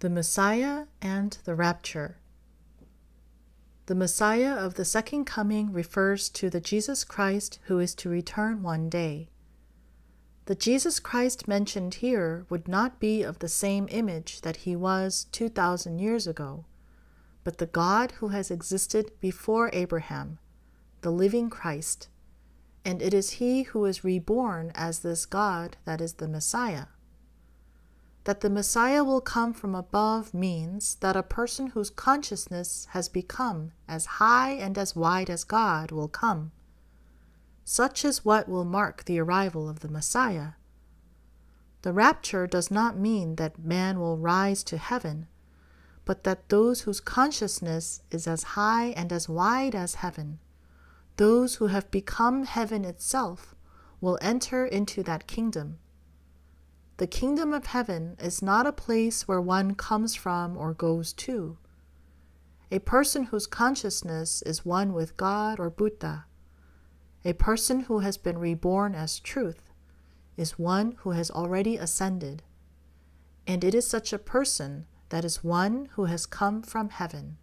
The Messiah and the Rapture. The Messiah of the Second Coming refers to the Jesus Christ who is to return one day. The Jesus Christ mentioned here would not be of the same image that he was 2,000 years ago, but the God who has existed before Abraham, the living Christ, and it is he who is reborn as this God that is the Messiah. That the Messiah will come from above means that a person whose consciousness has become as high and as wide as God will come. Such is what will mark the arrival of the Messiah. The rapture does not mean that man will rise to heaven, but that those whose consciousness is as high and as wide as heaven, those who have become heaven itself, will enter into that kingdom. The kingdom of heaven is not a place where one comes from or goes to. A person whose consciousness is one with God or Buddha, a person who has been reborn as truth, is one who has already ascended, and it is such a person that is one who has come from heaven.